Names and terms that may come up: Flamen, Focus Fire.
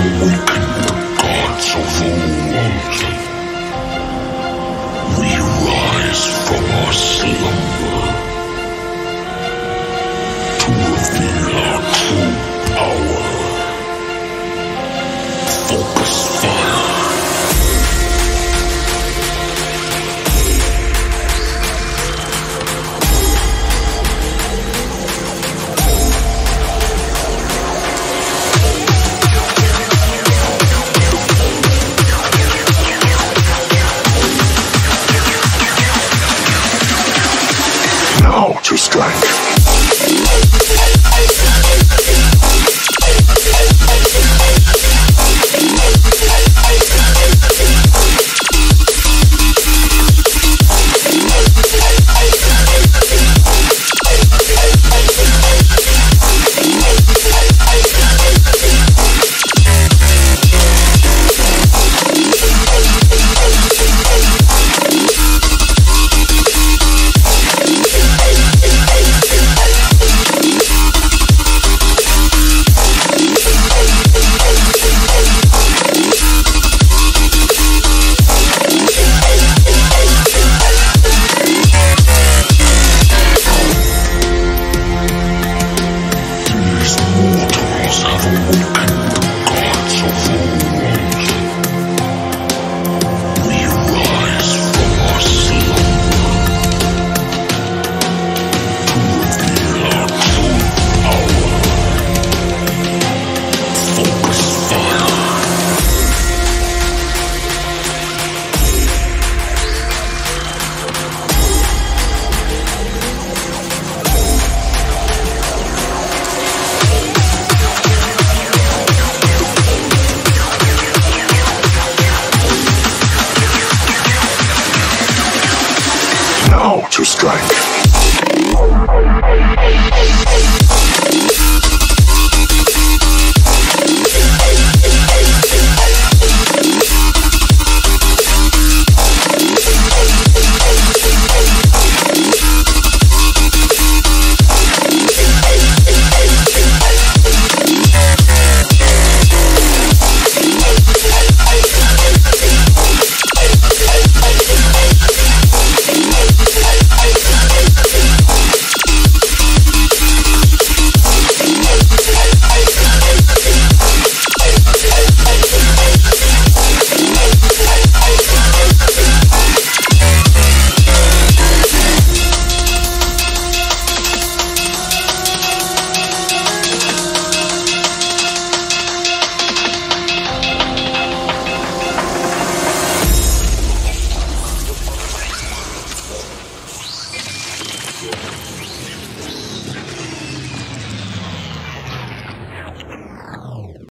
awaken the gods of old. We rise from our slumber to reveal our true power. Focus Fire. To